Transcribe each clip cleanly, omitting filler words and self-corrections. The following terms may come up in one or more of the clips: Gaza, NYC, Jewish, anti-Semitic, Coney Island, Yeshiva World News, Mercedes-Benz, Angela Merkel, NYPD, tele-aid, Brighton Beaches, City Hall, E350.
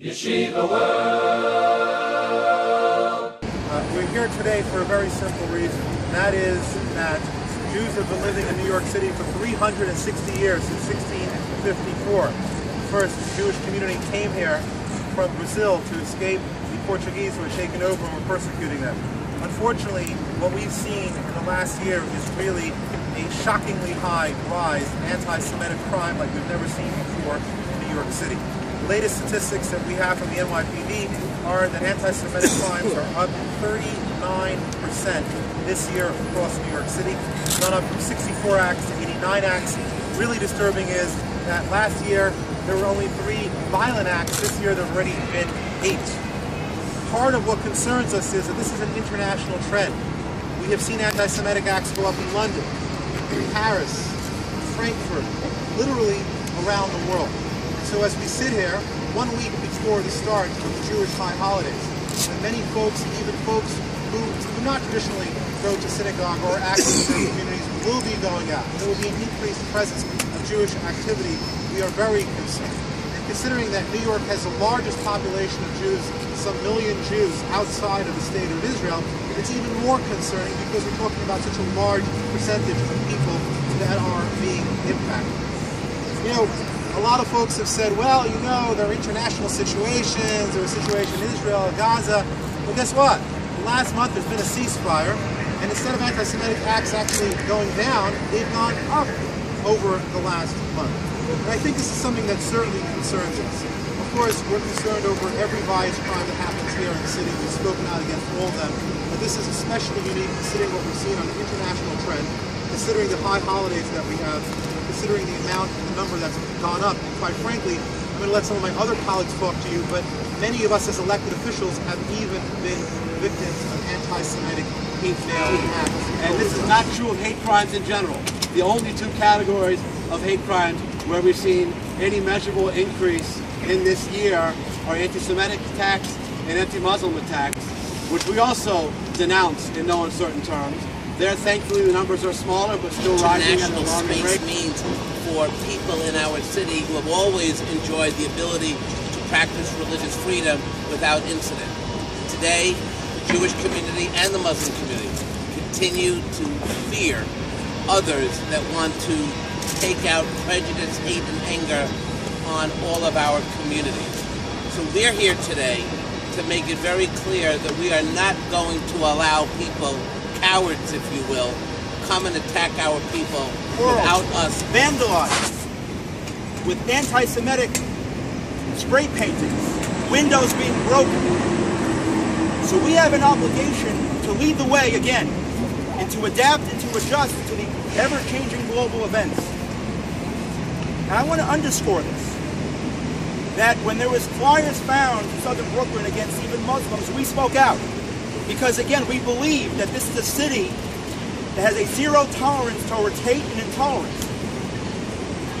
Yeshiva World! We're here today for a very simple reason, and that is that Jews have been living in New York City for 360 years, since 1654. The first Jewish community came here from Brazil to escape the Portuguese who had taken over and were persecuting them. Unfortunately, what we've seen in the last year is really a shockingly high rise in anti-Semitic crime like we've never seen before in New York City. The latest statistics that we have from the NYPD are that anti-Semitic crimes are up 39% this year across New York City. It's gone up from 64 acts to 89 acts. Really disturbing is that last year there were only 3 violent acts. This year there have already been 8. Part of what concerns us is that this is an international trend. We have seen anti-Semitic acts go up in London, Paris, Frankfurt, literally around the world. So as we sit here, 1 week before the start of the Jewish high holidays, and many folks, even folks who do not traditionally go to synagogue or active in their communities, will be going out. There will be an increased presence of Jewish activity. We are very concerned. And considering that New York has the largest population of Jews, some million Jews outside of the state of Israel, it's even more concerning because we're talking about such a large percentage of people that are being impacted. You know, a lot of folks have said, well, you know, there are international situations, there was a situation in Israel, Gaza. Well, guess what? Last month there's been a ceasefire, and instead of anti-Semitic acts actually going down, they've gone up over the last month. And I think this is something that certainly concerns us. Of course, we're concerned over every violent crime that happens here in the city. We've spoken out against all of them. But this is especially unique considering what we've seen on an international trend, considering the high holidays that we have, considering the amount and the number that's gone up. And quite frankly, I'm going to let some of my other colleagues talk to you, but many of us as elected officials have even been victims of anti-Semitic hate crimes. And this is not true of hate crimes in general. The only 2 categories of hate crimes where we've seen any measurable increase in this year are anti-Semitic attacks and anti-Muslim attacks, which we also denounce in no uncertain terms. There, thankfully, the numbers are smaller, but still rising at an alarming rate. International space means for people in our city who have always enjoyed the ability to practice religious freedom without incident. Today, the Jewish community and the Muslim community continue to fear others that want to take out prejudice, hate, and anger on all of our communities. So we're here today to make it very clear that we are not going to allow people, cowards, if you will, come and attack our people without us. Vandalized with anti-Semitic spray painting, windows being broken. So we have an obligation to lead the way again and to adapt and to adjust to the ever-changing global events. And I want to underscore this, that when there was flyers found in southern Brooklyn against even Muslims, we spoke out. Because again, we believe that this is a city that has a zero tolerance towards hate and intolerance.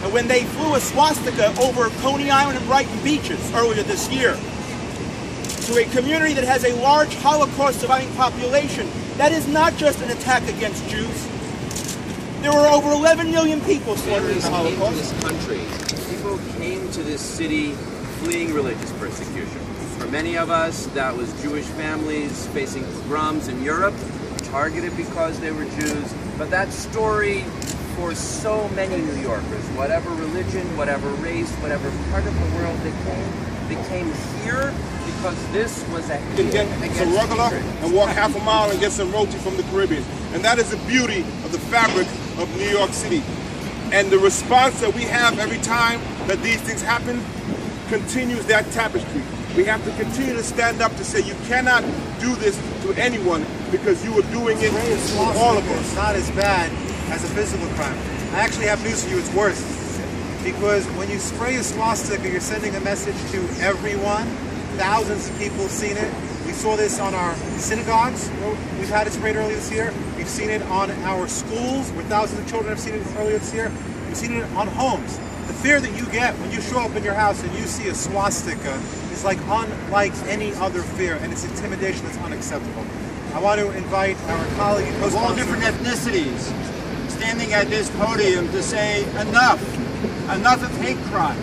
And when they flew a swastika over Coney Island and Brighton Beaches earlier this year, to a community that has a large Holocaust surviving population, that is not just an attack against Jews. There were over 11 million people slaughtered in the Holocaust. People came to this country. People came to this city fleeing religious persecution. For many of us, that was Jewish families facing pogroms in Europe, targeted because they were Jews. But that story for so many New Yorkers, whatever religion, whatever race, whatever part of the world they came here because this was a hate against a regular and walk half a mile and get some roti from the Caribbean. And that is the beauty of the fabric of New York City. And the response that we have every time that these things happen continues that tapestry. We have to continue to stand up to say you cannot do this to anyone because you are doing it to all of us. It's not as bad as a physical crime. I actually have news for you, it's worse. Because when you spray a swastika, you're sending a message to everyone. Thousands of people have seen it. We saw this on our synagogues. We've had it sprayed earlier this year. We've seen it on our schools where thousands of children have seen it earlier this year. We've seen it on homes. The fear that you get when you show up in your house and you see a swastika is like unlike any other fear, and it's intimidation that's unacceptable. I want to invite our colleague of all different ethnicities standing at this podium to say enough, enough of hate crimes.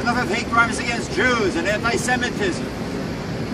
Enough of hate crimes against Jews and anti-Semitism.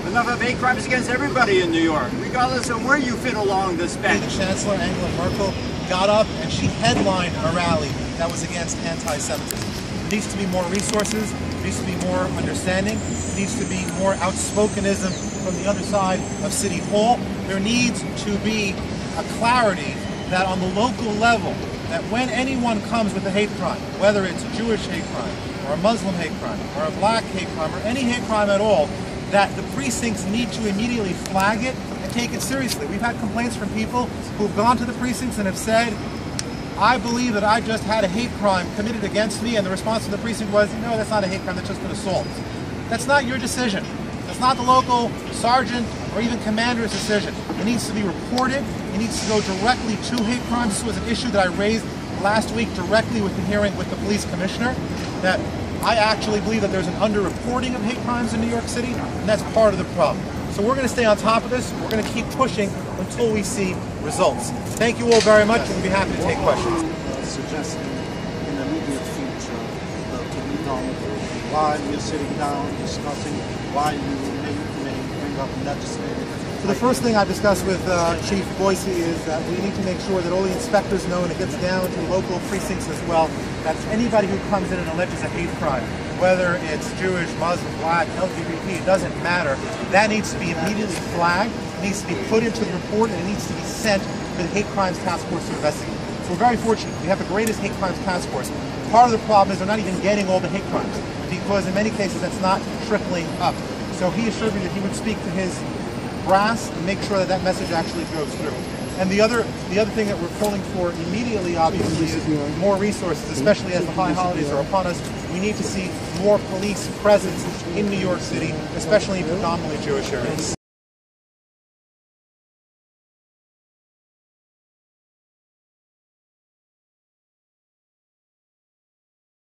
Enough of hate crimes against everybody in New York, regardless of where you fit along the spectrum. Chancellor Angela Merkel got up and she headlined a rally that was against anti-Semitism. There needs to be more resources, there needs to be more understanding, there needs to be more outspokenism from the other side of City Hall. There needs to be a clarity that on the local level, that when anyone comes with a hate crime, whether it's a Jewish hate crime, or a Muslim hate crime, or a black hate crime, or any hate crime at all, that the precincts need to immediately flag it and take it seriously. We've had complaints from people who've gone to the precincts and have said, I believe that I just had a hate crime committed against me, and the response from the precinct was, no, that's not a hate crime, that's just an assault. That's not your decision. That's not the local sergeant or even commander's decision. It needs to be reported. It needs to go directly to hate crimes. This was an issue that I raised last week directly with the hearing with the police commissioner, that I actually believe that there's an underreporting of hate crimes in New York City, and that's part of the problem. So we're going to stay on top of this. We're going to keep pushing until we see results. Thank you all very much. We'll be happy to take questions. Suggest in the immediate future that we don't, while you're sitting down discussing, while you may bring up legislative. So the first thing I discussed with Chief Boyce is that we need to make sure that all the inspectors know, and it gets down to local precincts as well, that anybody who comes in and alleges a hate crime, whether it's Jewish, Muslim, black, LGBT, it doesn't matter, that needs to be immediately flagged, it needs to be put into the report, and it needs to be sent to the Hate Crimes Task Force to investigate. So we're very fortunate. We have the greatest Hate Crimes Task Force. Part of the problem is they're not even getting all the hate crimes, because in many cases that's not trickling up. So he assured me that he would speak to his brass and make sure that that message actually goes through. And the other thing that we're calling for immediately, obviously, is more resources, especially as the high holidays are upon us. We need to see more police presence in New York City, especially in predominantly Jewish areas.